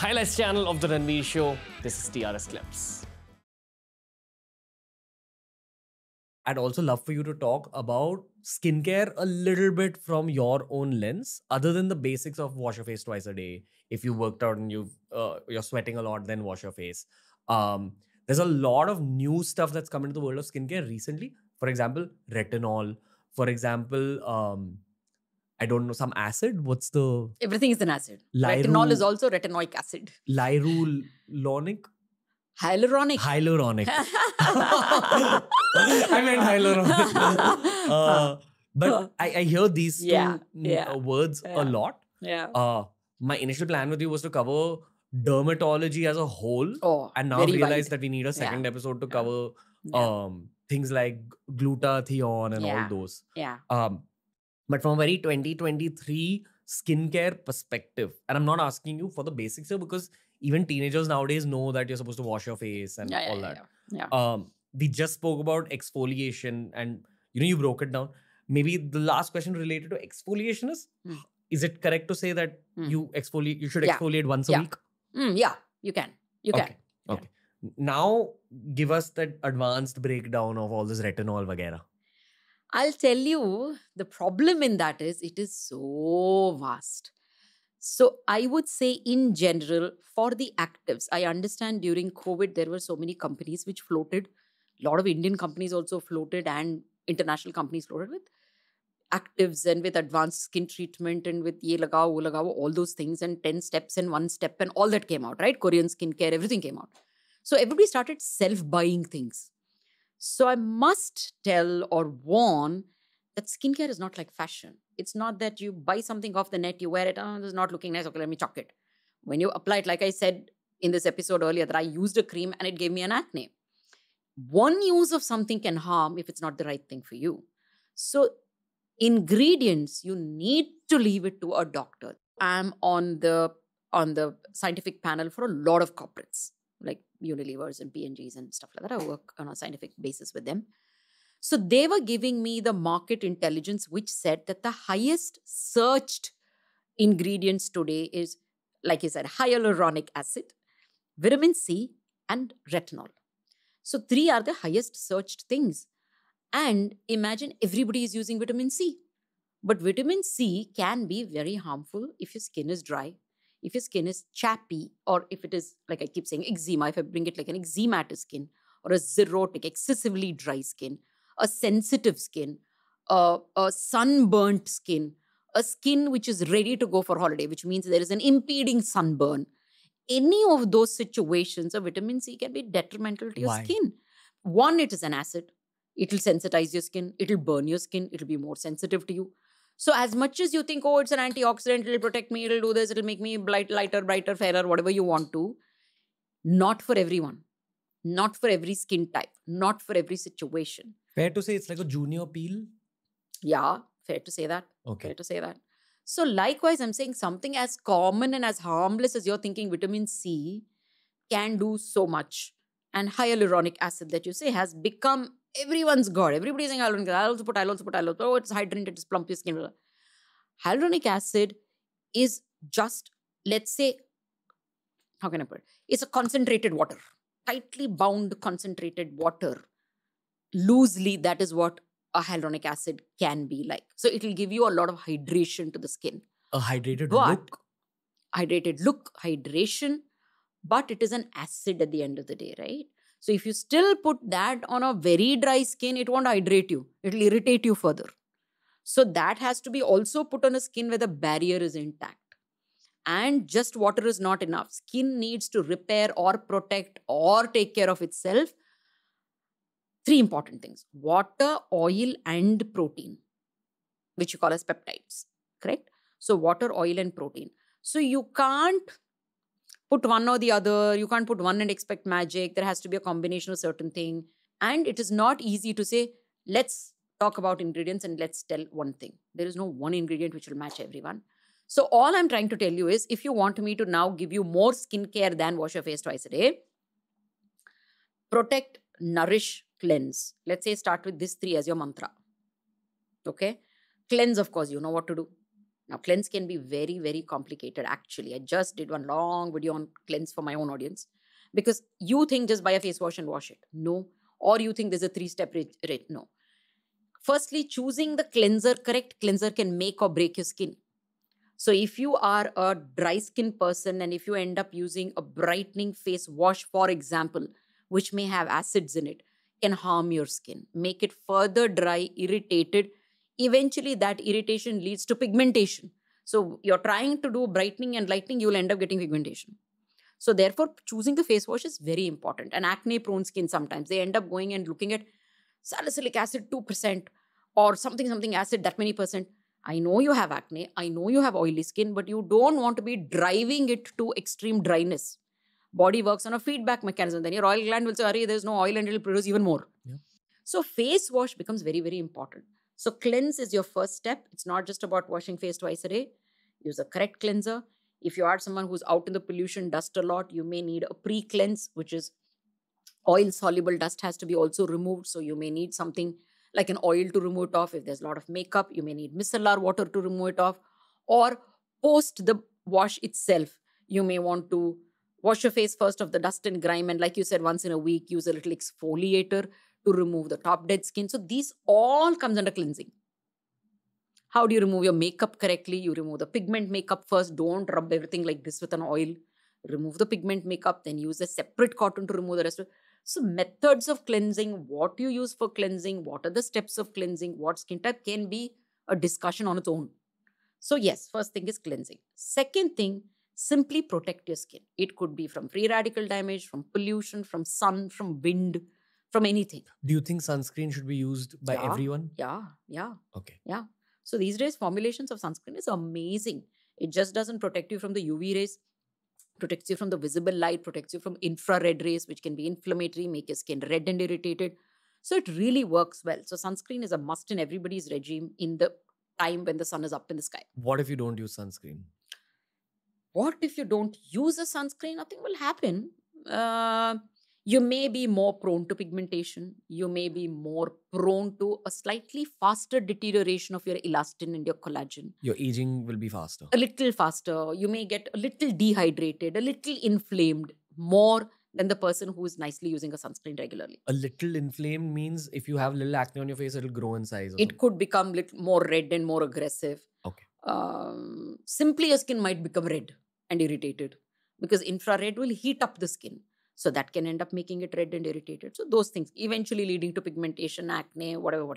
highlights channel of The Ranveer Show. This is TRS Clips. I'd also love for you to talk about skincare a little bit from your own lens, other than the basics of wash your face twice a day. If you worked out and you're sweating a lot, then wash your face. There's a lot of new stuff that's come into the world of skincare recently. For example, retinol. For example, I don't know, some acid. What's the... Everything is an acid. Retinol is also retinoic acid. Hyaluronic? Hyaluronic. Hyaluronic. I meant hyaluronic. But I hear these two words a lot. Yeah. My initial plan with you was to cover dermatology as a whole. And now I've realized that we need a second episode to cover things like glutathione and all those. Yeah. But from a very 2023 skincare perspective, and I'm not asking you for the basics here because even teenagers nowadays know that you're supposed to wash your face and all that. Yeah. We just spoke about exfoliation and, you know, you broke it down. Maybe the last question related to exfoliation is it correct to say that you should exfoliate once a week? Yeah, you can. You can. Okay. Now, give us that advanced breakdown of all this retinol vagera. I'll tell you, the problem in that is it is so vast. So I would say in general, for the actives, I understand during COVID, there were so many companies which floated. A lot of Indian companies also floated and international companies floated with actives and with advanced skin treatment and with ye lagao, wo lagao, all those things and 10 steps and one step and all that came out, right? Korean skincare, everything came out. So everybody started self-buying things. So I must tell or warn that skincare is not like fashion. It's not that you buy something off the net, you wear it, oh, this is not looking nice, okay, let me chalk it. When you apply it, like I said in this episode earlier, that I used a cream and it gave me an acne. One use of something can harm if it's not the right thing for you. So ingredients, you need to leave it to a doctor. I'm on the scientific panel for a lot of corporates, like Unilevers and P&Gs and stuff like that. I work on a scientific basis with them. So they were giving me the market intelligence, which said that the highest searched ingredients today is, like you said, hyaluronic acid, vitamin C, and retinol. So three are the highest searched things. And imagine everybody is using vitamin C. But vitamin C can be very harmful if your skin is dry, if your skin is chappy, or if it is, like I keep saying, eczema, if I bring it like an eczematic skin, or a xerotic, excessively dry skin, a sensitive skin, a sunburnt skin, a skin which is ready to go for holiday, which means there is an impeding sunburn. Any of those situations, a vitamin C can be detrimental to your skin. One, it is an acid. It will sensitize your skin. It will burn your skin. It will be more sensitive to you. So as much as you think, oh, it's an antioxidant, it'll protect me, it'll do this, it'll make me lighter, brighter, fairer, whatever you want to. Not for everyone. Not for every skin type. Not for every situation. Fair to say it's like a junior peel? Yeah, fair to say that. Okay. Fair to say that. So likewise, I'm saying something as common and as harmless as you're thinking vitamin C can do so much. And hyaluronic acid that you say has become... Everyone's got. Everybody's saying hyaluronic acid. I'll also put. Oh, it's hydrant, it's plump your skin. Hyaluronic acid is just, let's say, how can I put it? It's a concentrated water. Tightly bound concentrated water. Loosely, that is what a hyaluronic acid can be like. So it will give you a lot of hydration to the skin. A hydrated look? Hydrated look, hydration. But it is an acid at the end of the day, right? So if you still put that on a very dry skin, it won't hydrate you. It'll irritate you further. So that has to be also put on a skin where the barrier is intact. And just water is not enough. Skin needs to repair or protect or take care of itself. Three important things. Water, oil and protein, which you call as peptides. Correct? So water, oil and protein. So you can't put one or the other. You can't put one and expect magic. There has to be a combination of certain thing. And it is not easy to say, let's talk about ingredients and let's tell one thing. There is no one ingredient which will match everyone. So all I'm trying to tell you is, if you want me to now give you more skincare than wash your face twice a day, protect, nourish, cleanse. Let's say start with these three as your mantra. Okay? Cleanse, of course, you know what to do. Now, cleanse can be very, very complicated actually. I just did one long video on cleanse for my own audience, because you think just buy a face wash and wash it. No. Or you think there's a three-step rate. No. Firstly, choosing the correct cleanser can make or break your skin. So if you are a dry skin person and if you end up using a brightening face wash, for example, which may have acids in it, can harm your skin, make it further dry, irritated. Eventually that irritation leads to pigmentation. So you're trying to do brightening and lightening, you'll end up getting pigmentation. So therefore, choosing the face wash is very important. And acne-prone skin sometimes, they end up going and looking at salicylic acid 2% or something acid that many %. I know you have acne, I know you have oily skin, but you don't want to be driving it to extreme dryness. Body works on a feedback mechanism. Then your oil gland will say, "Arey, there's no oil," and it'll produce even more. Yeah. So face wash becomes very, very important. So cleanse is your first step. It's not just about washing face twice a day. Use a correct cleanser. If you are someone who's out in the pollution, dust a lot, you may need a pre-cleanse, which is oil-soluble dust has to be also removed. So you may need something like an oil to remove it off. If there's a lot of makeup, you may need micellar water to remove it off. Or post the wash itself, you may want to wash your face first of the dust and grime, and like you said, once in a week, use a little exfoliator to remove the top dead skin. So these all comes under cleansing. How do you remove your makeup correctly? You remove the pigment makeup first. Don't rub everything like this with an oil. Remove the pigment makeup, then use a separate cotton to remove the rest of it. So methods of cleansing, what you use for cleansing, what are the steps of cleansing, what skin type can be a discussion on its own. So yes, first thing is cleansing. Second thing, simply protect your skin. It could be from free radical damage, from pollution, from sun, from wind, from anything. Do you think sunscreen should be used by everyone? Yeah. Okay. Yeah. So these days, formulations of sunscreen is amazing. It just doesn't protect you from the UV rays. Protects you from the visible light, protects you from infrared rays, which can be inflammatory, make your skin red and irritated. So it really works well. So sunscreen is a must in everybody's regime in the time when the sun is up in the sky. What if you don't use sunscreen? What if you don't use a sunscreen? Nothing will happen. You may be more prone to pigmentation. You may be more prone to a slightly faster deterioration of your elastin and your collagen. Your aging will be faster. A little faster. You may get a little dehydrated, a little inflamed, more than the person who is nicely using a sunscreen regularly. A little inflamed means if you have little acne on your face, it'll grow in size. It could become little more red and more aggressive. Okay. Simply your skin might become red and irritated because infrared will heat up the skin. So that can end up making it red and irritated. So those things eventually leading to pigmentation, acne, whatever,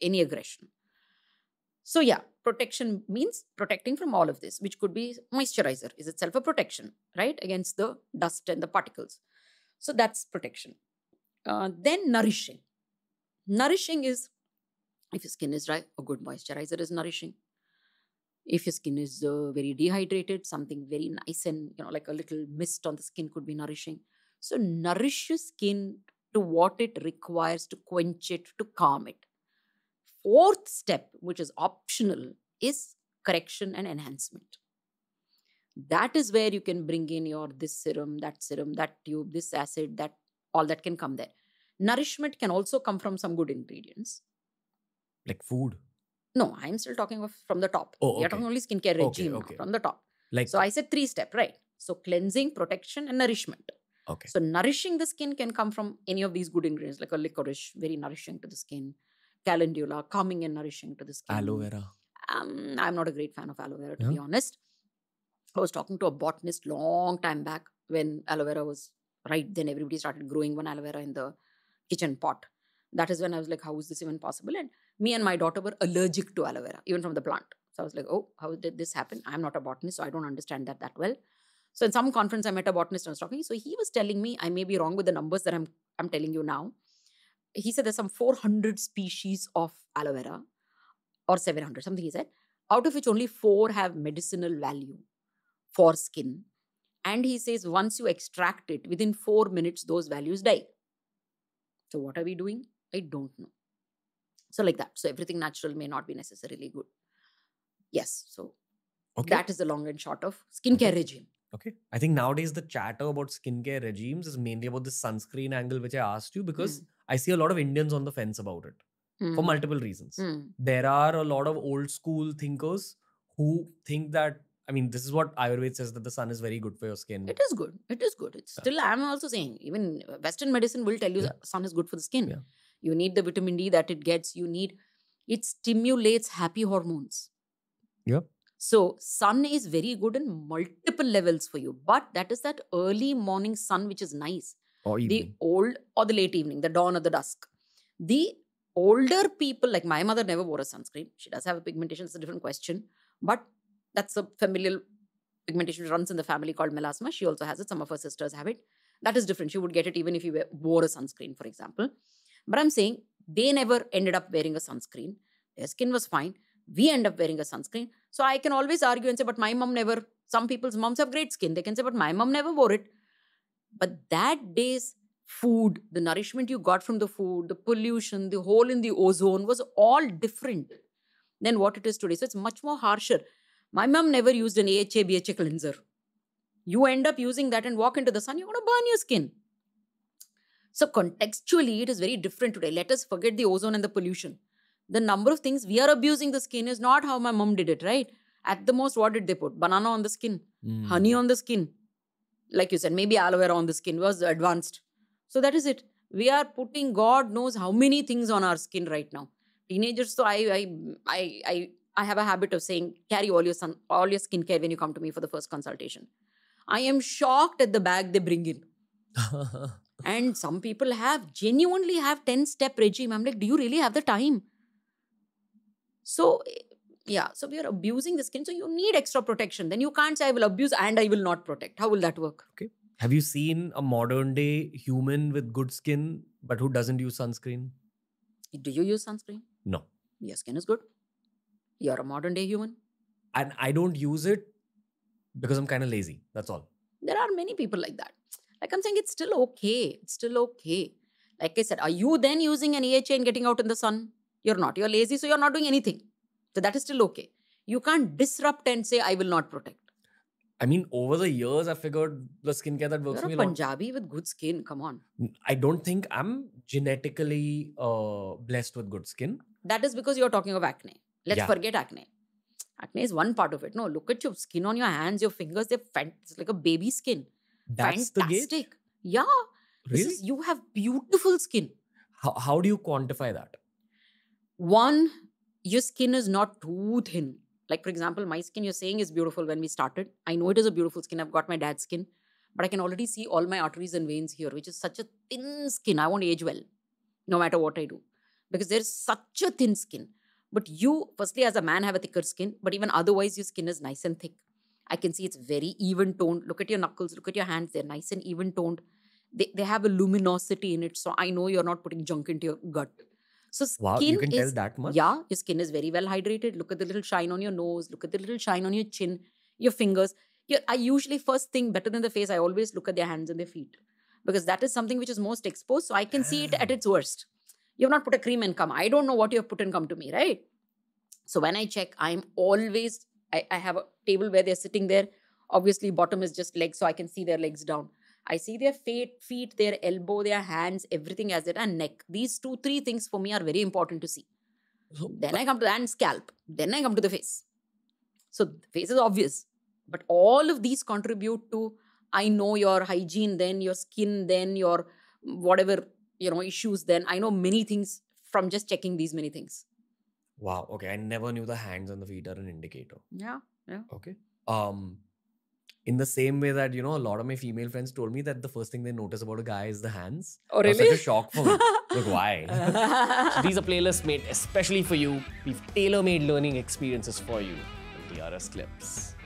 any aggression. So yeah, protection means protecting from all of this, which could be moisturizer is itself a protection, right? Against the dust and the particles. So that's protection. Then nourishing. Nourishing is, if your skin is dry, a good moisturizer is nourishing. If your skin is very dehydrated, something very nice and, like a little mist on the skin could be nourishing. So nourish your skin to what it requires to quench it, to calm it. Fourth step, which is optional, is correction and enhancement. That is where you can bring in your this serum, that tube, this acid, that all that can come there. Nourishment can also come from some good ingredients. Like food? No, I'm still talking of from the top. Oh, okay. You're talking only skincare regime okay. From the top. Like so I said 3 steps, right? So cleansing, protection and nourishment. Okay. So nourishing the skin can come from any of these good ingredients, like a licorice, very nourishing to the skin. Calendula, calming and nourishing to the skin. Aloe vera. I'm not a great fan of aloe vera, to be honest. I was talking to a botanist long time back when aloe vera was right. Then everybody started growing one aloe vera in the kitchen pot. That is when I was like, how is this even possible? And me and my daughter were allergic to aloe vera, even from the plant. So I was like, oh, how did this happen? I'm not a botanist, so I don't understand that well. So in some conference, I met a botanist and I was talking. So he was telling me, I may be wrong with the numbers that I'm telling you now. He said there's some 400 species of aloe vera or 700, something he said, out of which only 4 have medicinal value for skin. And he says, once you extract it, within 4 minutes, those values die. So what are we doing? I don't know. So like that. So everything natural may not be necessarily good. Yes. So that is the long and short of skincare regime. Okay. I think nowadays the chatter about skincare regimes is mainly about the sunscreen angle, which I asked you because I see a lot of Indians on the fence about it for multiple reasons. There are a lot of old school thinkers who think that, I mean, this is what Ayurveda says, that the sun is very good for your skin. It is good. It is good. It's still, I'm also saying, even Western medicine will tell you the sun is good for the skin. Yeah. You need the vitamin D that it gets. You need, it stimulates happy hormones. Yep. So sun is very good in multiple levels for you. But that is that early morning sun, which is nice. Or evening. The old or the late evening, the dawn or the dusk. The older people, like my mother never wore a sunscreen. She does have a pigmentation. It's a different question. But that's a familial pigmentation which runs in the family called melasma. She also has it. Some of her sisters have it. That is different. She would get it even if you wore a sunscreen, for example. But I'm saying they never ended up wearing a sunscreen. Their skin was fine. We end up wearing a sunscreen. So I can always argue and say, but my mom never, some people's moms have great skin. They can say, but my mom never wore it. But that day's food, the nourishment you got from the food, the pollution, the hole in the ozone was all different than what it is today. So it's much more harsher. My mom never used an AHA, BHA cleanser. You end up using that and walk into the sun, you're going to burn your skin. So contextually, it is very different today. Let us forget the ozone and the pollution. The number of things we are abusing the skin is not how my mom did it, right? At the most, what did they put? Banana on the skin, honey on the skin. Like you said, maybe aloe vera on the skin was advanced. So that is it. We are putting God knows how many things on our skin right now. Teenagers, so I have a habit of saying, carry all your skincare when you come to me for the first consultation. I am shocked at the bag they bring in. And some people have, genuinely have 10-step regime. I'm like, do you really have the time? So, yeah. So we are abusing the skin. So you need extra protection. Then you can't say I will abuse and I will not protect. How will that work? Okay. Have you seen a modern day human with good skin but who doesn't use sunscreen? Do you use sunscreen? No. Your skin is good. You're a modern day human. And I don't use it because I'm kind of lazy. That's all. There are many people like that. Like I'm saying, it's still okay. It's still okay. Like I said, are you then using an AHA and getting out in the sun? You're not. You're lazy, so you're not doing anything. So that is still okay. You can't disrupt and say, I will not protect. I mean, over the years, I figured the skincare that works for me. You're a Punjabi with good skin. Come on. I don't think I'm genetically blessed with good skin. That is because you're talking of acne. Let's forget acne. Acne is one part of it. No, look at your skin on your hands, your fingers. They're fantastic. Like a baby skin. That's fantastic. The gauge? Yeah. Really? You have beautiful skin. How do you quantify that? One, your skin is not too thin. Like for example, my skin you're saying is beautiful when we started. I know it is a beautiful skin. I've got my dad's skin. But I can already see all my arteries and veins here, which is such a thin skin. I won't age well, no matter what I do. Because there's such a thin skin. But you, firstly, as a man, have a thicker skin. But even otherwise, your skin is nice and thick. I can see it's very even toned. Look at your knuckles. Look at your hands. They're nice and even toned. They have a luminosity in it. So I know you're not putting junk into your gut. So skin wow, you can tell that much? Yeah, your skin is very well hydrated. Look at the little shine on your nose. Look at the little shine on your chin, your fingers. I usually first thing better than the face. I always look at their hands and their feet. Because that is something which is most exposed. So I can see it at its worst. You have not put a cream and come. I don't know what you have put and come to me, right? So when I check, I'm always... I have a table where they're sitting there. Obviously, bottom is just legs, so I can see their legs down. I see their feet, their elbow, their hands, everything as it, and neck. These two, three things for me are very important to see. So, then I come to and scalp. Then I come to the face. So the face is obvious. But all of these contribute to, I know your hygiene then, your skin then, your whatever, issues then. I know many things from just checking these many things. Wow. Okay. I never knew the hands and the feet are an indicator. Yeah. Yeah. Okay. In the same way that, a lot of my female friends told me that the first thing they notice about a guy is the hands. Oh, really? That's such a shock for me. Like, why? So these are playlists made especially for you. We've tailor-made learning experiences for you. TRS Clips.